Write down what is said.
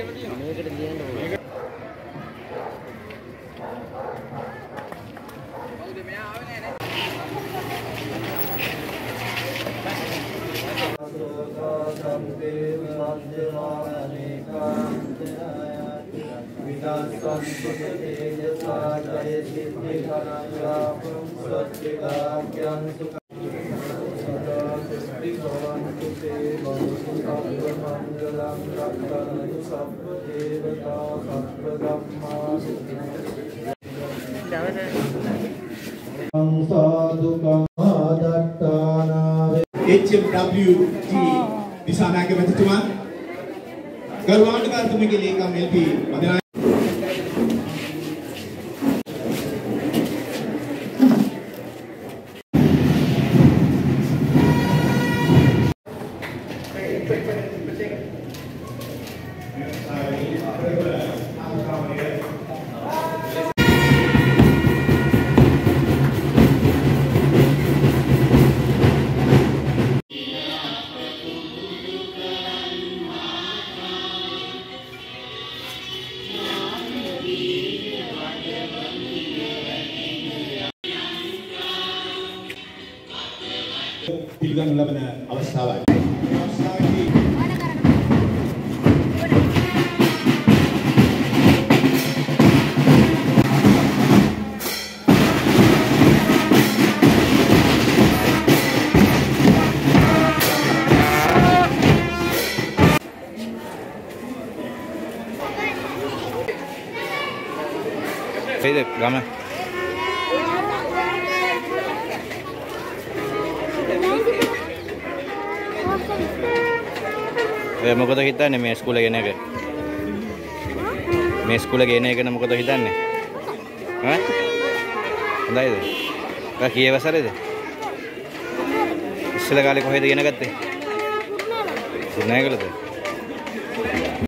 Make it in the end of it. HMWT दिशाना के बच्चे तुम्हारे गर्वान कर तुम्हें के लिए काम मिलती Madna Bilang lebaran awas salah. Hey, dek, lama. Kaya mo ko takitan eh, may school again eh. May school again eh, kaya mo ko takitan eh. Ha? Ang dahil eh. Kakiya ba sa rin eh? Sila kali ko kayo takin agad eh. Sina ko lahat eh.